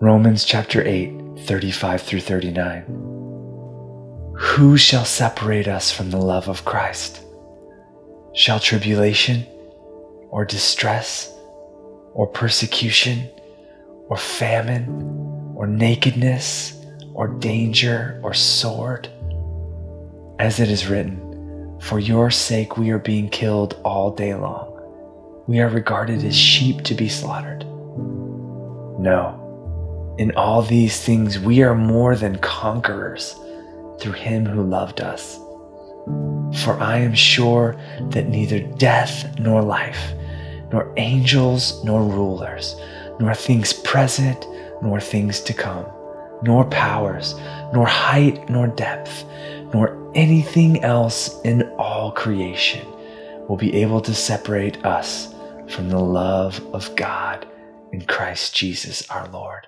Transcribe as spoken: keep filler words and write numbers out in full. Romans chapter eight, thirty-five through thirty-nine. Who shall separate us from the love of Christ? Shall tribulation, or distress, or persecution, or famine, or nakedness, or danger, or sword? As it is written, for your sake we are being killed all day long. We are regarded as sheep to be slaughtered. No. In all these things we are more than conquerors through him who loved us. For I am sure that neither death nor life, nor angels nor rulers, nor things present nor things to come, nor powers, nor height nor depth, nor anything else in all creation will be able to separate us from the love of God in Christ Jesus our Lord.